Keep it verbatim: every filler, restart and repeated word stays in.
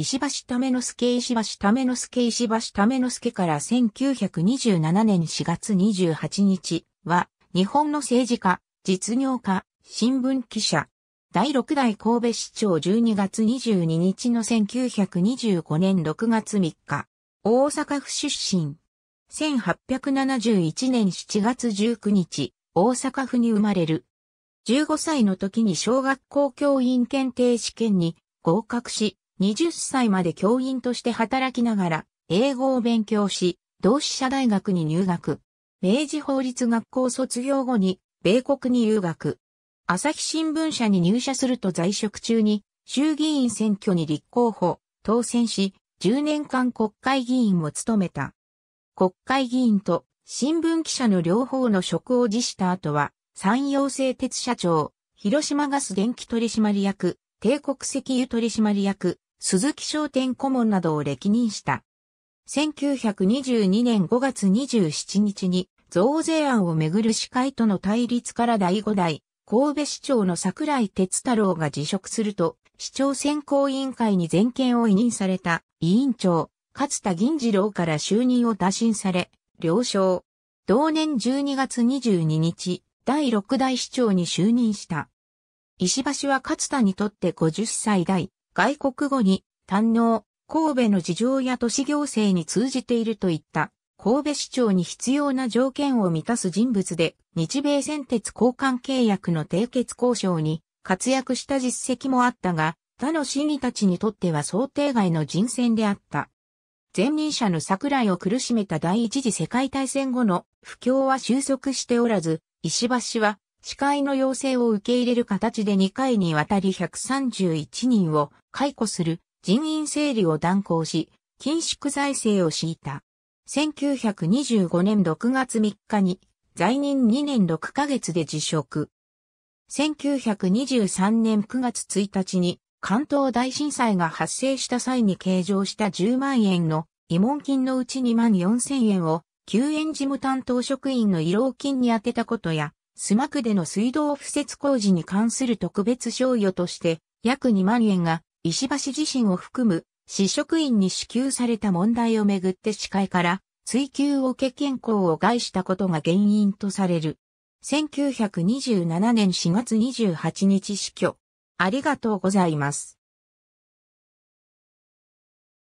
石橋為之助石橋為之助石橋為之助からせんきゅうひゃくにじゅうななねんしがつにじゅうはちにちは、日本の政治家、実業家、新聞記者、だいろくだい神戸市長じゅうにがつにじゅうににちのせんきゅうひゃくにじゅうごねんろくがつみっか、大阪府出身。せんはっぴゃくななじゅういちねんしちがつじゅうくにち、大阪府に生まれる。じゅうごさいの時に小学校教員検定試験に合格し、はたちまで教員として働きながら、英語を勉強し、同志社大学に入学。明治法律学校卒業後に、米国に留学。朝日新聞社に入社すると在職中に、衆議院選挙に立候補、当選し、じゅうねんかん国会議員も務めた。国会議員と新聞記者の両方の職を辞した後は、山陽製鉄社長、広島ガス電気取締役、帝国石油取締役、鈴木商店顧問などを歴任した。せんきゅうひゃくにじゅうにねんごがつにじゅうしちにちに増税案をめぐる市会との対立からだいごだい、神戸市長の桜井哲太郎が辞職すると、市長選考委員会に全権を委任された委員長、勝田銀次郎から就任を打診され、了承。同年じゅうにがつにじゅうににち、だいろくだい市長に就任した。石橋は勝田にとってごじゅっさいだい、外国語に、堪能、神戸の事情や都市行政に通じているといった、神戸市長に必要な条件を満たす人物で、日米製鉄交換契約の締結交渉に活躍した実績もあったが、他の市議たちにとっては想定外の人選であった。前任者の桜井を苦しめた第一次世界大戦後の不況は収束しておらず、石橋は市会の要請を受け入れる形でにかいにわたりひゃくさんじゅういちにんを解雇する人員整理を断行し、緊縮財政を敷いた。せんきゅうひゃくにじゅうごねんろくがつみっかに在任にねんろっかげつで辞職。せんきゅうひゃくにじゅうさんねんくがつついたちに関東大震災が発生した際に計上したじゅうまんえんの慰問金のうちにまんよんせんえんを救援事務担当職員の慰労金に充てたことや、須磨区での水道敷設工事に関する特別賞与として約にまんえんが石橋自身を含む市職員に支給された問題をめぐって市会から追及を受け健康を害したことが原因とされる。せんきゅうひゃくにじゅうななねんしがつにじゅうはちにち死去。ありがとうございます。